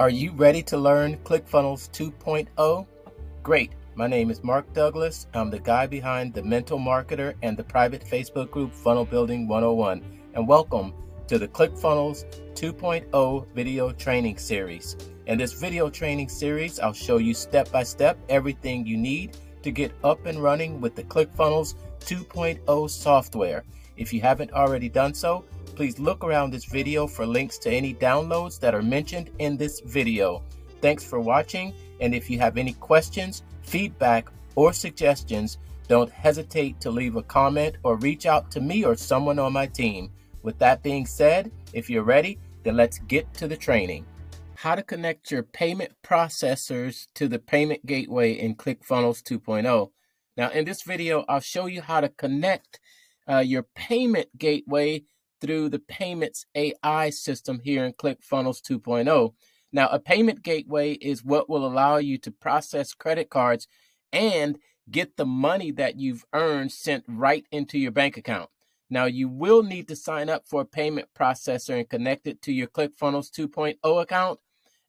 Are you ready to learn ClickFunnels 2.0? Great, my name is Mark Douglas. I'm the guy behind The Mental Marketer and the private Facebook group Funnel Building 101. And welcome to the ClickFunnels 2.0 video training series. In this video training series, I'll show you step-by-step everything you need to get up and running with the ClickFunnels 2.0 software. If you haven't already done so, please look around this video for links to any downloads that are mentioned in this video. Thanks for watching, and if you have any questions, feedback, or suggestions, don't hesitate to leave a comment or reach out to me or someone on my team. With that being said, if you're ready, then let's get to the training. How to connect your payment processors to the payment gateway in ClickFunnels 2.0. Now, in this video, I'll show you how to connect your payment gateway through the Payments AI system here in ClickFunnels 2.0. Now, a payment gateway is what will allow you to process credit cards and get the money that you've earned sent right into your bank account. Now, you will need to sign up for a payment processor and connect it to your ClickFunnels 2.0 account.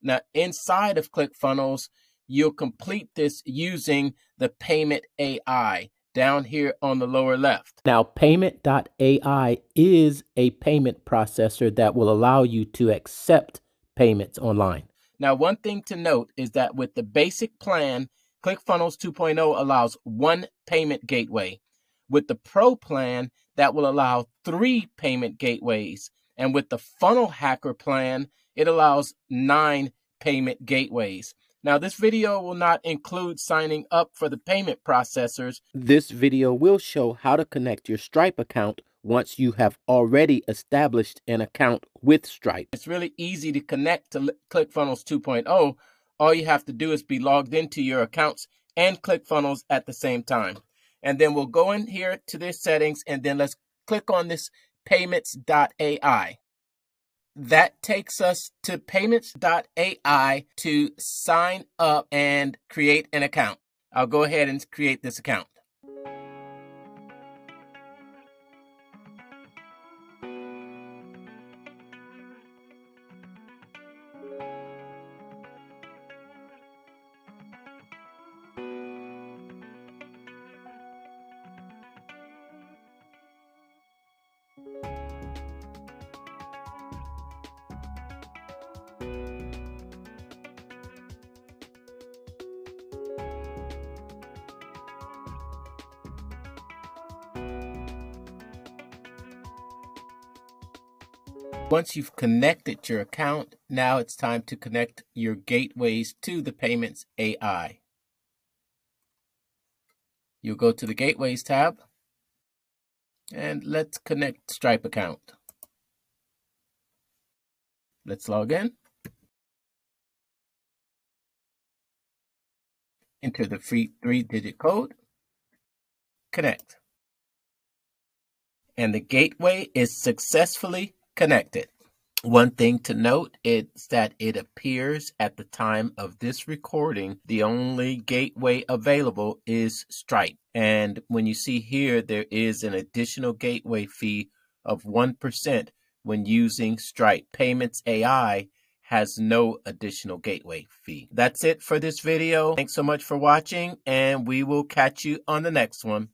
Now, inside of ClickFunnels, you'll complete this using the Payment AI down here on the lower left. Now, Payment.ai is a payment processor that will allow you to accept payments online. Now, one thing to note is that with the basic plan, ClickFunnels 2.0 allows one payment gateway. With the Pro plan, that will allow three payment gateways. And with the Funnel Hacker plan, it allows 9 payment gateways. Now, this video will not include signing up for the payment processors. This video will show how to connect your Stripe account once you have already established an account with Stripe. It's really easy to connect to ClickFunnels 2.0. All you have to do is be logged into your accounts and ClickFunnels at the same time. And then we'll go in here to this settings, and then let's click on this Payments.ai. That takes us to Payments.ai to sign up and create an account. I'll go ahead and create this account. Once you've connected your account, now it's time to connect your gateways to the Payments AI. You'll go to the Gateways tab, and let's connect Stripe account. Let's log in. Enter the free 3-digit code. Connect. And the gateway is successfully connected. One thing to note is that it appears at the time of this recording, the only gateway available is Stripe. And when you see here, there is an additional gateway fee of 1% when using Stripe. Payments AI has no additional gateway fee. That's it for this video. Thanks so much for watching, and we will catch you on the next one.